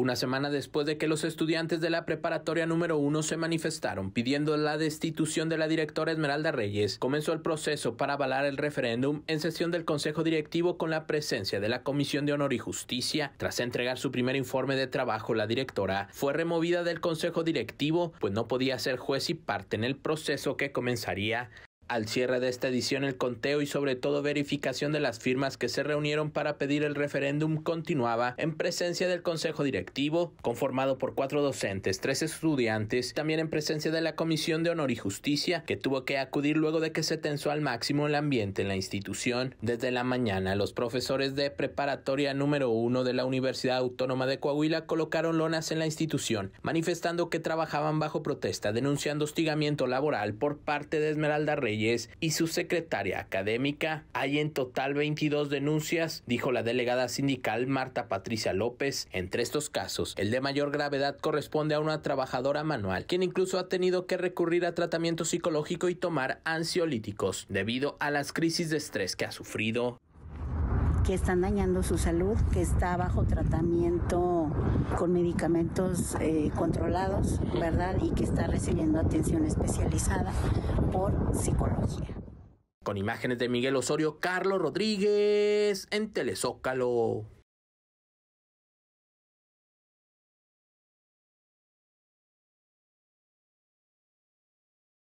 Una semana después de que los estudiantes de la preparatoria número 1 se manifestaron pidiendo la destitución de la directora Esmeralda Reyes, comenzó el proceso para avalar el referéndum en sesión del Consejo Directivo con la presencia de la Comisión de Honor y Justicia. Tras entregar su primer informe de trabajo, la directora fue removida del Consejo Directivo, pues no podía ser juez y parte en el proceso que comenzaría. Al cierre de esta edición, el conteo y sobre todo verificación de las firmas que se reunieron para pedir el referéndum continuaba en presencia del Consejo Directivo, conformado por 4 docentes, 3 estudiantes, también en presencia de la Comisión de Honor y Justicia, que tuvo que acudir luego de que se tensó al máximo el ambiente en la institución. Desde la mañana, los profesores de preparatoria número 1 de la Universidad Autónoma de Coahuila colocaron lonas en la institución, manifestando que trabajaban bajo protesta, denunciando hostigamiento laboral por parte de Esmeralda Reyes y su secretaria académica. Hay en total 22 denuncias, dijo la delegada sindical Marta Patricia López. Entre estos casos, el de mayor gravedad corresponde a una trabajadora manual, quien incluso ha tenido que recurrir a tratamiento psicológico y tomar ansiolíticos debido a las crisis de estrés que ha sufrido. Que están dañando su salud, que está bajo tratamiento con medicamentos controlados, ¿verdad? Y que está recibiendo atención especializada por psicología. Con imágenes de Miguel Osorio, Carlos Rodríguez, en Telezócalo.